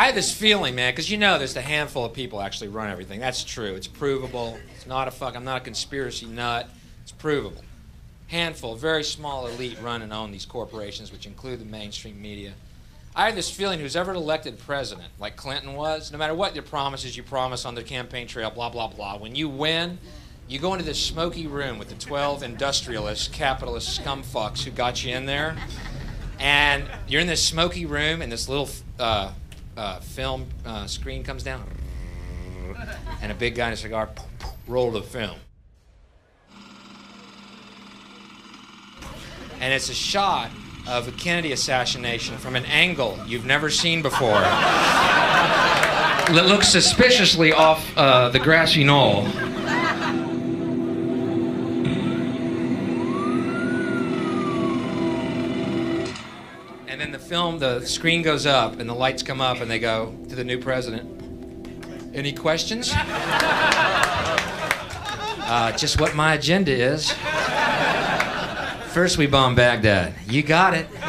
I have this feeling, man, because you know there's a handful of people actually run everything. That's true. It's provable. It's not a fuck. I'm not a conspiracy nut. It's provable. Handful, very small elite run and own these corporations, which include the mainstream media. I have this feeling who's ever elected president, like Clinton was, no matter what your promises you promise on the campaign trail, blah, blah, blah, when you win, you go into this smoky room with the 12 industrialists, capitalist scumfucks who got you in there, and you're in this smoky room, and this little film screen comes down, and a big guy in a cigar, poof, poof, roll the film. And it's a shot of a Kennedy assassination from an angle you've never seen before. It looks suspiciously off the grassy knoll. And then the film, the screen goes up and the lights come up and they go to the new president. Any questions? Just what my agenda is. First we bomb Baghdad. You got it.